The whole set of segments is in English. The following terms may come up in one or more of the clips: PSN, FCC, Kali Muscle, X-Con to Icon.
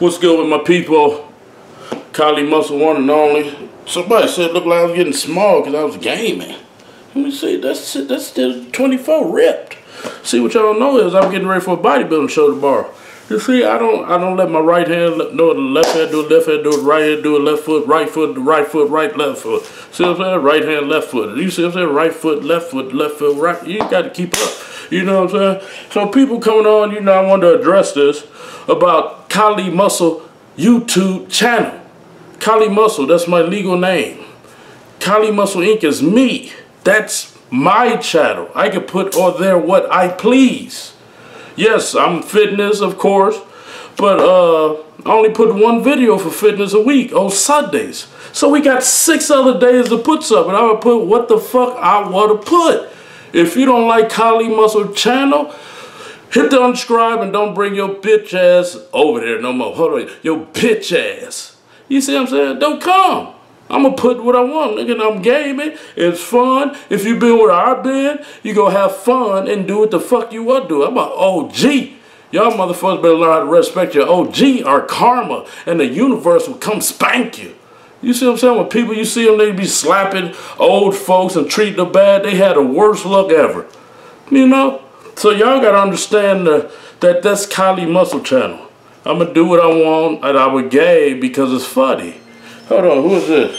What's good with my people? Kali Muscle, one and only. Somebody said it looked like I was getting small because I was gaming. Let me see, that's still 24 ripped. See, what y'all don't know is I'm getting ready for a bodybuilding show tomorrow. You see, I don't let my right hand know the left hand, do the left hand, do the right hand, do the left foot, right foot, right, left foot. See what I'm saying? Right hand, left foot. You see what I'm saying? Right foot, left foot, left foot, right. You got to keep up. You know what I'm saying? So people coming on, you know, I want to address this about Kali Muscle YouTube channel. Kali Muscle, that's my legal name. Kali Muscle Inc. is me. That's my channel. I can put on there what I please. Yes, I'm fitness, of course, but I only put one video for fitness a week on Sundays. So we got 6 other days to put something. I would put what the fuck I want to put. If you don't like Kali Muscle channel, hit the unsubscribe and don't bring your bitch ass over there no more. Hold on, your bitch ass. You see what I'm saying? Don't come. I'm going to put what I want, nigga. I'm gaming. It's fun. If you've been where I've been, you're going to have fun and do what the fuck you want to do. I'm an OG. Y'all motherfuckers better learn how to respect your OG or karma, and the universe will come spank you. You see what I'm saying? When people, you see them, they be slapping old folks and treating them bad. They had the worst luck ever. You know? So y'all got to understand that that's Kali Muscle channel. I'm going to do what I want, and I'm a gay because it's funny. Hold on, who is this?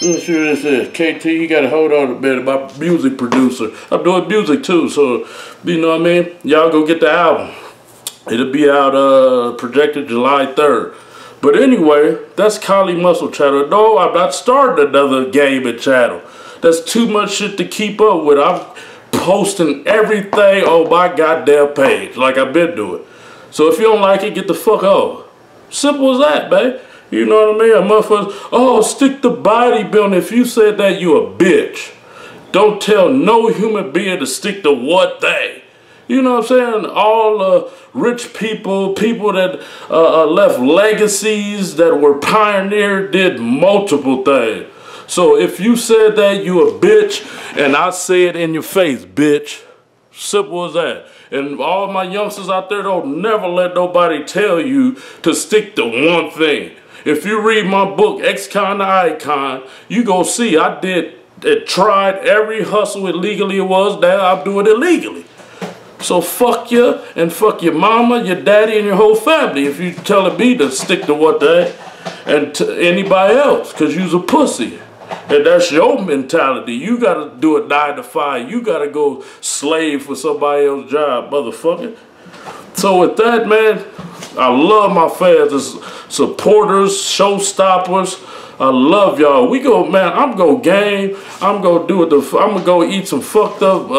Let me see who this is. KT, you gotta hold on a bit. My music producer. I'm doing music too, so you know what I mean? Y'all go get the album. It'll be out projected July 3rd. But anyway, that's Kali Muscle channel. No, I'm not starting another gaming channel. That's too much shit to keep up with. I'm posting everything on my goddamn page like I've been doing. So if you don't like it, get the fuck over. Simple as that, man. You know what I mean? A motherfucker, oh, stick to bodybuilding. If you said that, you a bitch. Don't tell no human being to stick to one thing. You know what I'm saying? All rich people, people that left legacies, that were pioneered, did multiple things. So if you said that, you a bitch, and I say it in your face, bitch. Simple as that. And all my youngsters out there, don't never let nobody tell you to stick to one thing. If you read my book, X-Con to Icon, you gonna see I tried every hustle illegally it was. Now I'm doing it legally. So fuck you and fuck your mama, your daddy, and your whole family if you telling me to stick to one thing and to anybody else, because you's a pussy. And that's your mentality. You gotta do it 9 to 5. You gotta go slave for somebody else's job, motherfucker. So with that, man, I love my fans, as supporters, showstoppers. I love y'all. We go, man. I'm gonna game. I'm gonna do it. I'm gonna go eat some fucked up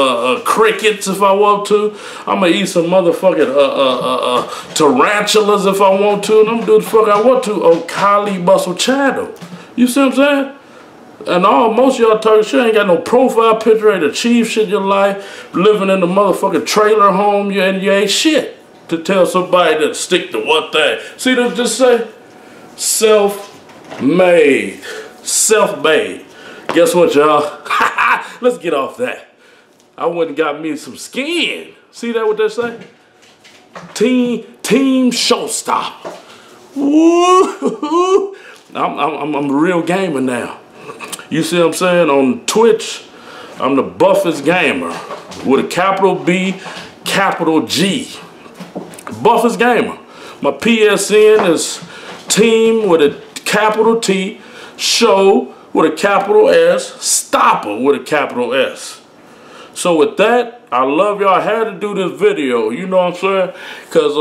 crickets if I want to. I'm gonna eat some motherfucking tarantulas if I want to. And I'm gonna do the fuck I want to on Kali Muscle channel. You see what I'm saying? And most of y'all talking shit, ain't got no profile picture, ain't achieved shit in your life, living in the motherfucking trailer home, and you ain't shit to tell somebody to stick to one thing. See them just say, self-made. Self-made. Guess what, y'all? Let's get off that. I went and got me some skin. See that what they say? Team showstopper. Woo-hoo-hoo. I'm a real gamer now. You see what I'm saying? On Twitch, I'm the buffest gamer with a capital B, capital G. Buffest gamer. My PSN is team with a capital T, show with a capital S, stopper with a capital S. So with that, I love y'all. I had to do this video, you know what I'm saying? Because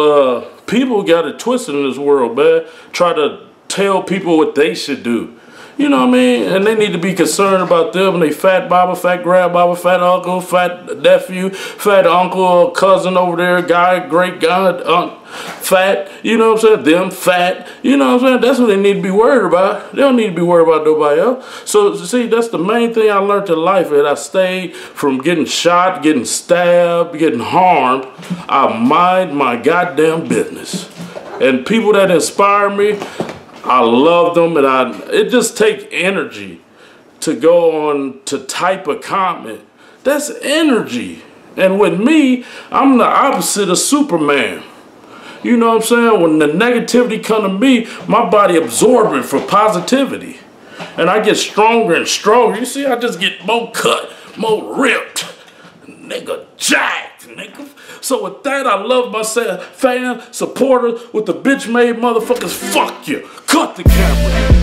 people got it twisted in this world, man. Try to tell people what they should do. You know what I mean? And they need to be concerned about them and they fat baba, fat grandbaba, fat uncle, fat nephew, fat uncle or cousin over there, guy, great god, fat, you know what I'm saying? Them fat, you know what I'm saying? That's what they need to be worried about. They don't need to be worried about nobody else. So, see, that's the main thing I learned in life, that I stayed from getting shot, getting stabbed, getting harmed. I mind my goddamn business. And people that inspire me, I love them, and it just takes energy to go on to type a comment. That's energy. And with me, I'm the opposite of Superman. You know what I'm saying? When the negativity come to me, my body absorbing for positivity. And I get stronger and stronger. You see, I just get more cut, more ripped. Nigga jacked, nigga. So with that, I love myself. Fans, supporters, with the bitch made motherfuckers, fuck you. Cut the camera.